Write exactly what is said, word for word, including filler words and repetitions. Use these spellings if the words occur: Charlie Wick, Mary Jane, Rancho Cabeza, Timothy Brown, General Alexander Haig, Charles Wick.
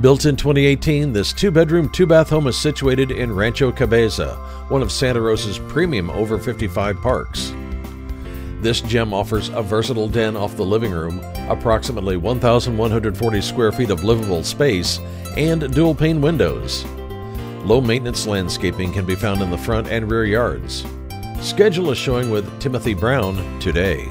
Built in twenty eighteen, this two-bedroom, two-bath home is situated in Rancho Cabeza, one of Santa Rosa's premium over fifty-five parks. This gem offers a versatile den off the living room, approximately one thousand one hundred forty square feet of livable space, and dual-pane windows. Low-maintenance landscaping can be found in the front and rear yards. Schedule a showing with Timothy Brown today.